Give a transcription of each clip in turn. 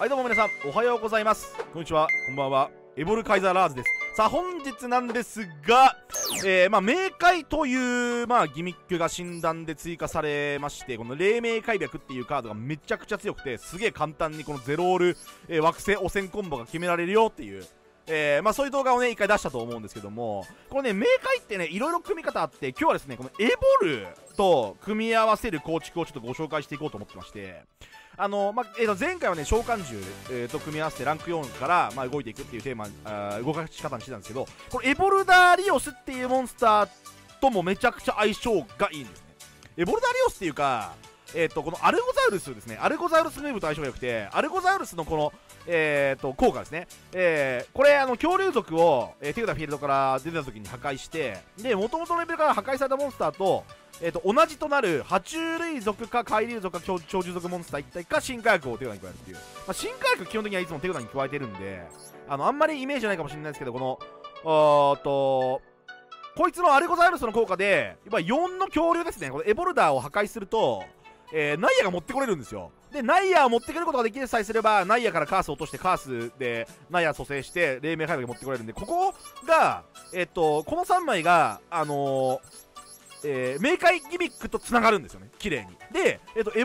はい、どうも皆さんおはようございます、こんにちは、こんばんは。エボルカイザーラーズです。さあ本日なんですが、冥界という、ギミックが診断で追加されまして、この黎明開闢っていうカードがめちゃくちゃ強くて、すげえ簡単にこのゼロール、惑星汚染コンボが決められるよっていう、そういう動画をね一回出したと思うんですけども、これね冥界ってねいろいろ組み方あって、今日はですねこのエボルと組み合わせる構築をちょっとご紹介していこうと思ってまして、前回はね召喚獣、と組み合わせてランク4から、動いていくっていうテーマ、動かし方にしてたんですけど、このエボルダーリオスっていうモンスターともめちゃくちゃ相性がいいんですね。エボルダーリオスっていうか、このアルゴザウルスですね、アルゴザウルスムーブと相性が良くて、アルゴザウルスのこの、効果ですね、これ恐竜族を、手札フィールドから出た時に破壊して、で元々のレベルから破壊されたモンスターと同じとなる爬虫類族か海竜族か鳥獣族モンスター一体か進化薬を手札に加えるっていう、進化薬基本的にはいつも手札に加えてるんで、あんまりイメージじゃないかもしれないですけど、このこいつのアルゴザウルスの効果で4の恐竜ですね、このエボルダーを破壊すると、ナイアが持ってこれるんですよ。でナイアを持ってくることができるさえすれば、ナイアからカースを落として、カースでナイア蘇生して黎明開闢に持ってこれるんで、ここがこの3枚が冥界ギミックとつながるんですよね、綺麗に。で、エボルダーリ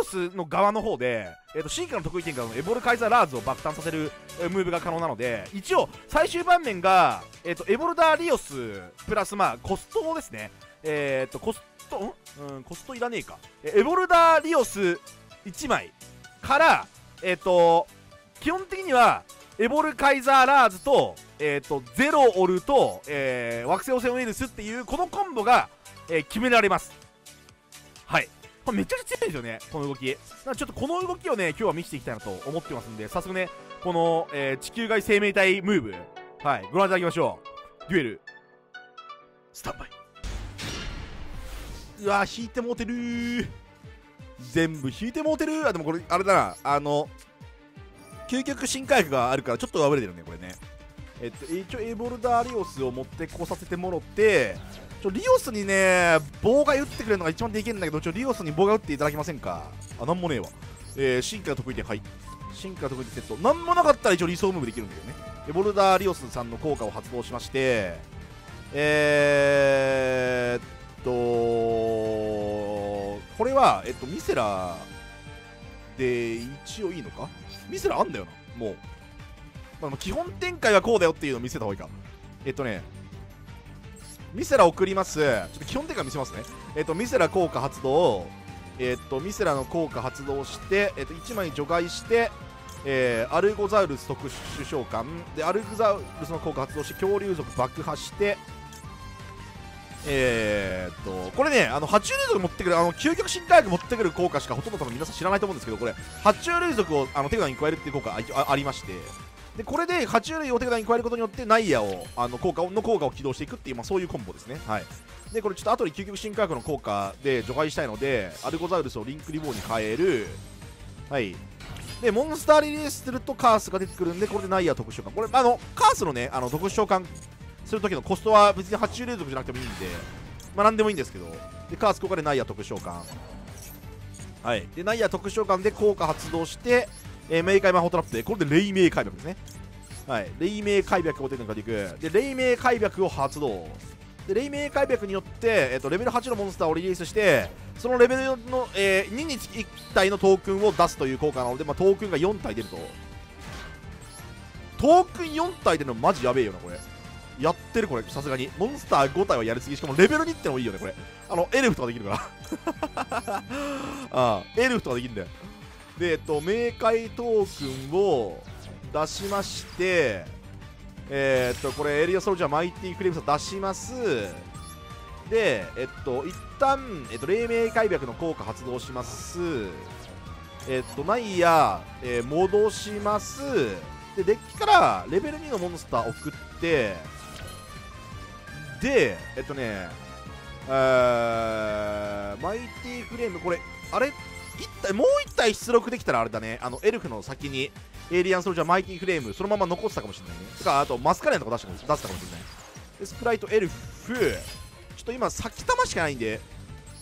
オスの側の方で、進化の得意点からのエボルカイザーラーズを爆誕させる、ムーブが可能なので、一応最終盤面が、エボルダーリオスプラスコストですね、コストいらねえか、エボルダーリオス1枚から、基本的にはエボルカイザーラーズと、ゼロオルと、惑星汚染ウイルスっていうこのコンボが決められます。はい、これめちゃくちゃ強いですよね、この動き。だからちょっとこの動きをね今日は見せていきたいなと思ってますんで、早速ねこの、地球外生命体ムーブ、はい、ご覧いただきましょう。デュエルスタンバイ。うわー、引いてもうてるー、全部引いてもうてるー。あ、でもこれあれだな、究極新火薬があるからちょっとあぶれてるね、これね。一応エボルダーリオスを持ってこさせてもろって、リオスにね妨害打ってくれるのが一番できるんだけど、リオスに妨害打っていただけませんか。あ、なんもねえわ。進化が得意で、はい、進化が得意でセット。なんもなかったら一応理想ムーブできるんだよね。エボルダーリオスさんの効果を発動しまして、これはミセラで一応いいのか、ミセラあんだよな、もう、基本展開はこうだよっていうのを見せた方がいいか。ミセラ送ります。ちょっと基本的には見せますね。ミセラ効果発動、ミセラの効果発動して、1枚除外して、アルゴザウルス特殊召喚で、アルゴザウルスの効果発動して恐竜族爆破して、これね爬虫類族持ってくる、究極進化薬持ってくる効果しかほとんど多分皆さん知らないと思うんですけど、これ爬虫類族を手札に加えるっていう効果がありまして、でこれで爬虫類を手札に加えることによってナイアを効果を起動していくっていう、そういうコンボですね。はい、でこれちょっと後で究極進化薬の効果で除外したいので、アルゴザウルスをリンクリボーに変える。はい、でモンスターリリースするとカースが出てくるんで、これでナイア特殊召喚、これカースのね特殊召喚する時のコストは別に爬虫類族じゃなくてもいいんで、なんでもいいんですけど、でカース効果でナイア特殊召喚、はい、でナイア特殊召喚で効果発動して冥界魔法トラップで、これで黎明開闢ですね。はい、黎明開闢を手にかけていく。で黎明開闢を発動で、黎明開闢によって、レベル8のモンスターをリリースして、そのレベルの、2につき1体のトークンを出すという効果なので、トークンが4体出ると。トークン4体出るのマジやべえよな、これやってる、これさすがにモンスター5体はやりすぎ。しかもレベル2ってのもいいよね、これエルフとかできるからああエルフとかできるんだよ。で冥界トークンを出しまして、これエリアソルジャーマイティクレームスを出します。で一旦黎明開闢の効果発動します。ナイア、戻します。でデッキからレベル2のモンスター送って、でマイティフレーム、これあれもう1体出力できたらあれだね、エルフの先にエイリアンソルジャーマイティフレームそのまま残ってたかもしれないね。とかあとマスカレンとか出したかもしれない。でスプライトエルフ、ちょっと今先玉しかないんで、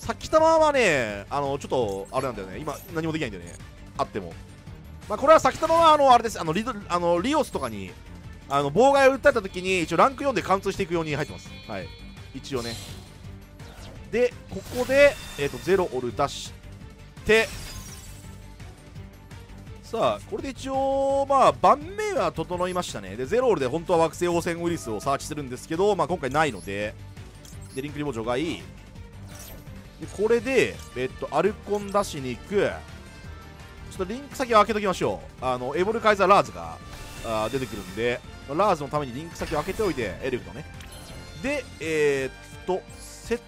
先玉はねちょっとあれなんだよね、今何もできないんだよね、あっても。まあ、これは先ほどのあれです、リオスとかに妨害を打たれたときに一応ランク4で貫通していくように入ってます。はい、一応ね。で、ここで、ゼロオル出して、さあ、これで一応、まあ、盤面は整いましたね。で、ゼロオルで本当は惑星汚染ウイルスをサーチするんですけど、まあ、今回ないので、で、リンクリボ除外。で、これで、アルコン出しに行く。ちょっとリンク先を開けときましょう。エボルカイザーラーズが出てくるんで、ラーズのためにリンク先を開けておいて、エルフのね。で、セッ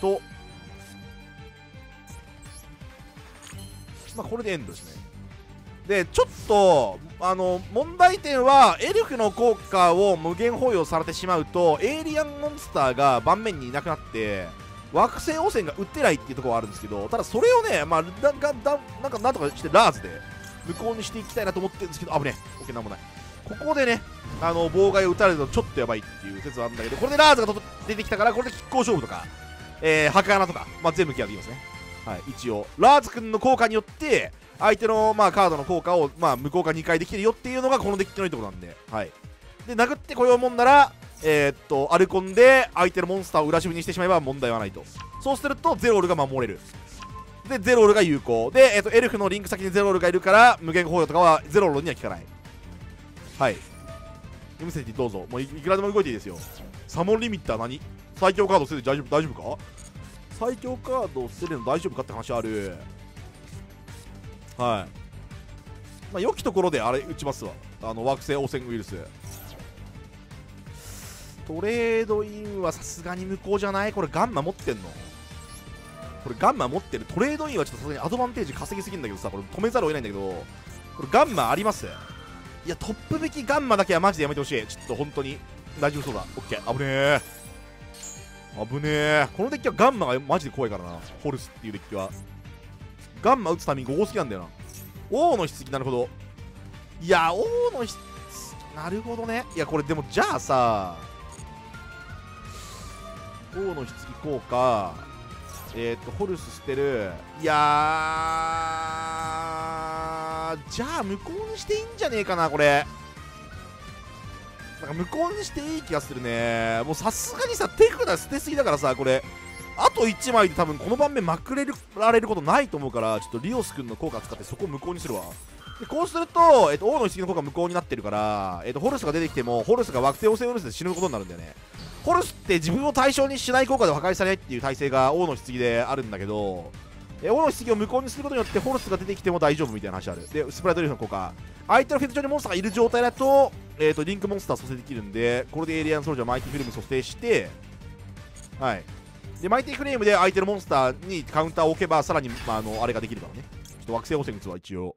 ト。まあ、これでエンドですね。で、ちょっと、問題点は、エルフの効果を無限包容されてしまうと、エイリアンモンスターが盤面にいなくなって、惑星汚染が打ってないっていうところはあるんですけど、ただそれをね、まあ、なんとかしてラーズで無効にしていきたいなと思ってるんですけど、危ねえ。オッケー、なんもない。ここでね、妨害を打たれるとちょっとやばいっていう説はあるんだけど、これでラーズが出てきたから、これで拮抗勝負とか、墓穴とか、まあ、全部ケアできますね。はい、一応。ラーズ君の効果によって、相手の、まあ、カードの効果を、まあ、無効化2回できてるよっていうのがこのデッキのいいところなんで、はい。で、殴ってこようもんなら、アルコンで相手のモンスターを裏渋にしてしまえば問題はないと。そうするとゼロールが守れる。で、ゼロールが有効。で、エルフのリンク先にゼロールがいるから無限包容とかはゼロールには効かない。はい。読みせてどうぞ。もういくらでも動いていいですよ。サモンリミッター何？最強カード捨てて大丈夫か？最強カード捨てるの大丈夫かって話ある。はい。まあ、良きところであれ打ちますわ。惑星汚染ウイルス。トレードインはさすがに無効じゃない？これガンマ持ってんの？これガンマ持ってる。トレードインはちょっとさすがにアドバンテージ稼ぎすぎんだけどさ、これ止めざるを得ないんだけど、これガンマあります？いや、トップ引きガンマだけはマジでやめてほしい。ちょっと本当に大丈夫そうだ。オッケー。危ねえ。危ねえ。このデッキはガンマがマジで怖いからな。ホルスっていうデッキは。ガンマ打つタイミング多すぎなんだよな。王の筆跡、なるほど。いや、王の筆跡、なるほどね。いや、これでもじゃあさ、王の質疑効果、ホルス捨てる。いやー、じゃあ無効にしていいんじゃねえかな、これ。なんか無効にしていい気がするね。もうさすがにさ、手札捨てすぎだからさ、これ、あと1枚で多分この盤面まくられることないと思うから、ちょっとリオス君の効果使ってそこを無効にするわ。でこうすると、王の質疑の効果無効になってるから、ホルスが出てきても、ホルスが惑星汚染ウイルスで死ぬことになるんだよね。ホルスって自分を対象にしない効果で破壊されないっていう体制が王の棺であるんだけど、王の棺を無効にすることによってホルスが出てきても大丈夫みたいな話ある。で、スプライトリーフの効果。相手のフェズ上にモンスターがいる状態だと、リンクモンスター蘇生できるんで、これでエイリアンソルジャーマイティフィルム蘇生して、はい。で、マイティフレームで相手のモンスターにカウンターを置けば、さらに、まあ、あれができるからね。ちょっと惑星汚染術は一応。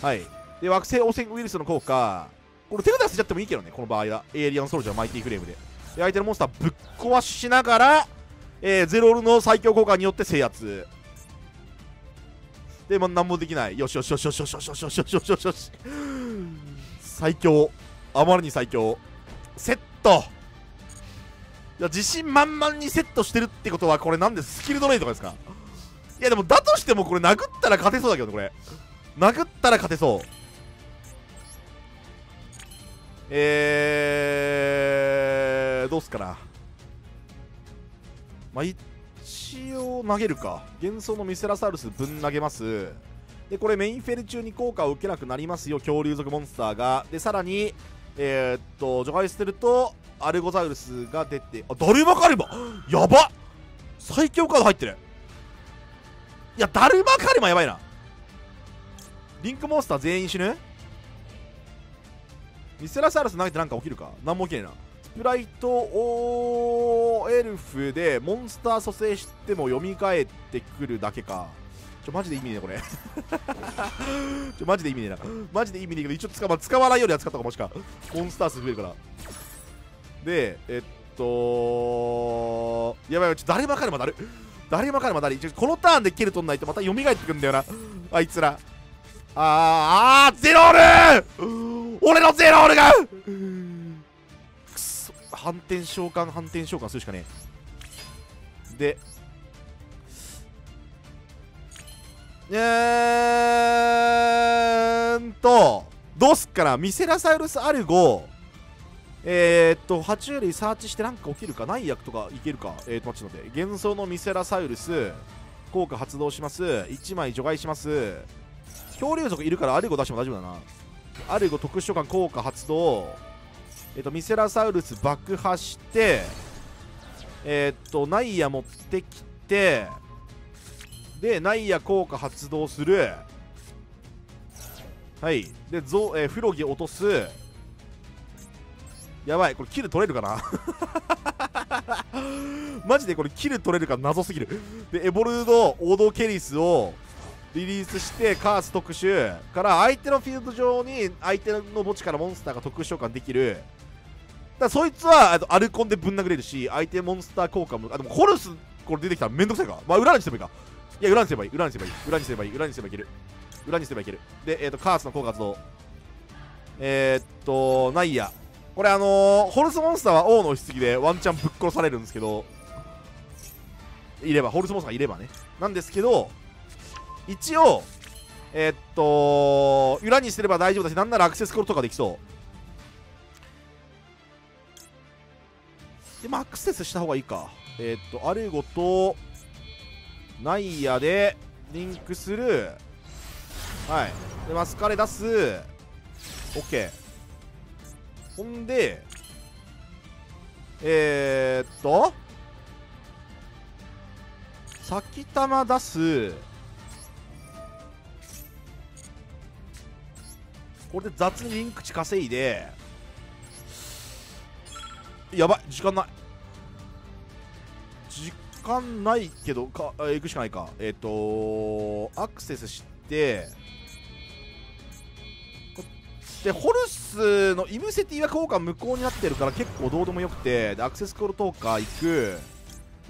はい。で、惑星汚染ウイルスの効果。これ手札捨てちゃってもいいけどね、この場合は。エイリアンソルジャーマイティフレームで。相手のモンスターぶっ壊しながら、ゼロールの最強効果によって制圧で、まあ、何もできない。よしよしよしよしよしよしよしよしよしよしよし、最強、あまりに最強。セット、いや自信満々にセットしてるってことは、これなんでスキルドレインとかですか？いやでもだとしてもこれ殴ったら勝てそうだけどね、これ殴ったら勝てそう。どうすかな。まあ、一応投げるか。幻想のミセラサウルスぶん投げます。でこれメインフェル中に効果を受けなくなりますよ、恐竜族モンスターが。でさらに除外してるとアルゴザウルスが出て、あ、ダルマカルマやばっ、最強カード入ってる。いやダルマカルマやばいな。リンクモンスター全員死ぬ。ミセラサウルス投げてなんか起きるか。なんも起きねえな。スプライトオーエルフでモンスター蘇生しても蘇ってくるだけか。マジで意味ねえなこれマジで意味ねえな、マジで意味ねえけど、一応使わないよりは使ったかもしか。モンスター数増えるから。でやばい、誰ばかりもだる、誰ばかりもだる。このターンで蹴るとんないとまた蘇ってくんだよな、あいつら。ゼロール、俺のゼロールが反転召喚、反転召喚するしかねえ。で、どうすっかな。ミセラサウルスアルゴ、爬虫類サーチしてなんか起きるかない役とかいけるか。ちょっと待って、幻想のミセラサウルス効果発動します。1枚除外します。恐竜族いるからアルゴ出しても大丈夫だな。アルゴ特殊召喚効果発動。ミセラサウルス爆破して、ナイア持ってきて、でナイア効果発動する。はいでフロギ落とす。やばい、これキル取れるかなマジでこれキル取れるか謎すぎる。でエボルドオードケリスをリリースして、カース特殊から相手のフィールド上に相手の墓地からモンスターが特殊召喚できる。だそいつはアルコンでぶん殴れるし、相手モンスター効果も。あでもホルスこれ出てきたらめんどくさいか。まあ裏にすればいいか。いや裏にすればいい、裏にすればいい、裏にすればいい、裏にすればいける、裏にすればいける。でカースの効果発動。ナイアこれホルスモンスターは王の押しすぎでワンチャンぶっ殺されるんですけど、いればホルスモンスターがいればね、なんですけど、一応裏にすれば大丈夫だし、なんならアクセスコールとかできそうで、まあアクセスした方がいいか。アルゴとナイアでリンクする。はいでマスカレ出す。 OK。 ほんで先玉出す。これで雑にリンク値稼いで、やばい時間ない、時間ないけどか行くしかないか。アクセスしてでホルスのイムセティは効果無効になってるから結構どうでもよくて、でアクセスコールトーカー行く。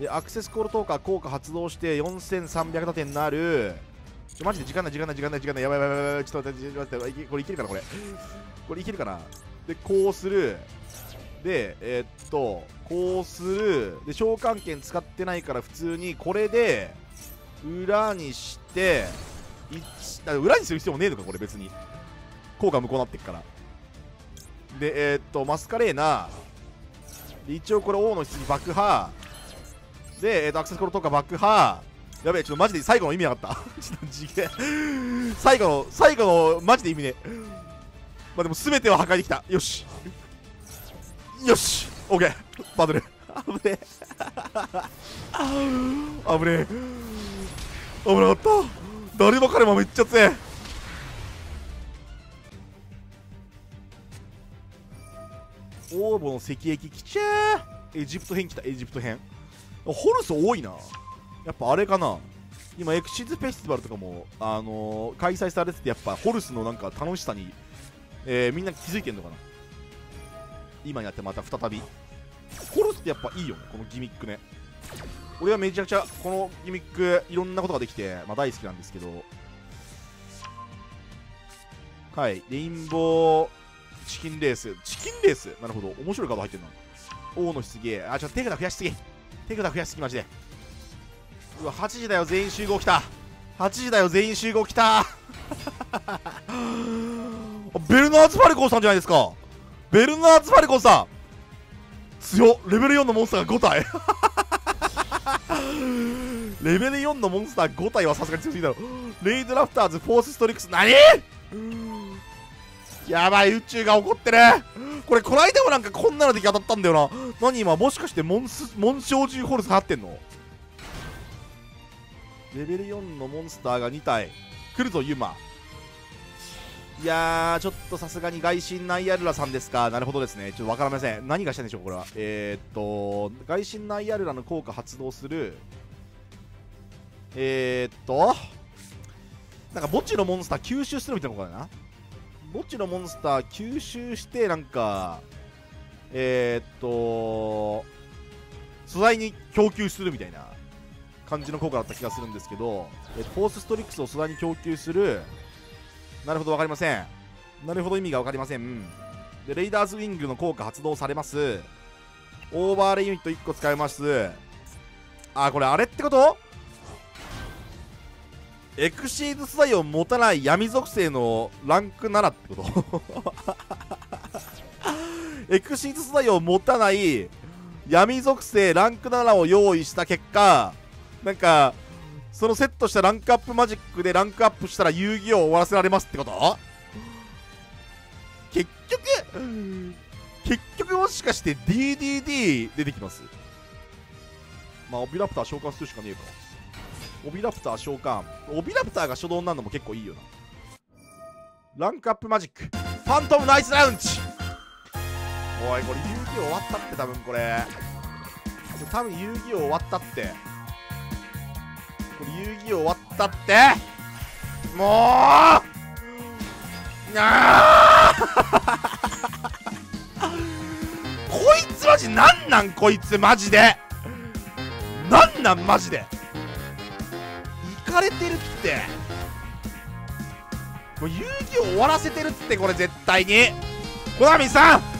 でアクセスコールトーカー効果発動して4300打点になる。マジで時間ない、時間ない、時間ない、時間ない、やばいやばいやばい、ちょっと待って待って、これいけるかな、これいけるかな。でこうする。でこうする。で召喚剣使ってないから普通にこれで裏にして、裏にする必要もねえのかこれ、別に効果無効になってっから。でマスカレーナで一応これ王の質に爆破で、アクセスコールとか爆破。やべえ、ちょっとマジで最後の意味なかったちょっと次元最後のマジで意味ね。まあでも全ては破壊できた。よしよし、 OK。 バトル危ねえ危ねえ危なかった。誰も彼もめっちゃ強え。オーボの石壁来ちゃー。エジプト編来た。エジプト編ホルス多いな。やっぱあれかな、今エクシズフェスティバルとかも、開催されてて、やっぱホルスのなんか楽しさに、みんな気づいてんのかな今になって。また再びホルスってやっぱいいよね、このギミックね。俺はめちゃくちゃこのギミックいろんなことができて、まあ、大好きなんですけど。はいレインボーチキンレース、チキンレース、なるほど面白いカード入ってるな。王の棺、あちょっと手札増やしすぎ、手札増やしすぎマジで。うわ8時だよ全員集合きた、8時だよ全員集合きたベルナーツ・ファルコンさんじゃないですか。ベルナーツ・ファルコンさん強っ。レベル4のモンスターが5体レベル4のモンスター5体はさすがに強すぎだろ。レイドラフターズフォースストリックス、何やばい、宇宙が怒ってる。これこないだもなんかこんなので当たったんだよな。何今もしかしてモン小銃ホルス張ってんの。レベル4のモンスターが2体来るぞユマ。いやーちょっとさすがに外神ナイアルラさんですか。なるほどですね、ちょっとわからません何がしたんでしょうこれは。外神ナイアルラの効果発動する。なんか墓地のモンスター吸収するみたいなことだな。墓地のモンスター吸収して、なんか素材に供給するみたいな感じの効果だった気がするんですけど、フォースストリックスを素材に供給する。なるほど分かりません、なるほど意味が分かりません。でレイダーズウィングの効果発動されます。オーバーレイユニット1個使えます。あーこれあれってこと、エクシーズ素材を持たない闇属性のランク7ってことエクシーズ素材を持たない闇属性ランク7を用意した結果、なんかそのセットしたランクアップマジックでランクアップしたら遊戯王を終わらせられますってこと？結局もしかして DDD 出てきます。まあオビラプター召喚するしかねえか。オビラプター召喚、オビラプターが初動になるのも結構いいよな。ランクアップマジックファントムナイスラウンジ。おいこれ遊戯王終わったって、多分これ遊戯王終わったって、これ遊戯王終わったって、もうなあこいつマジなんなん、こいつマジでなんなん、マジでイカれてるって。もう遊戯王終わらせてるって、これ絶対にコナミさん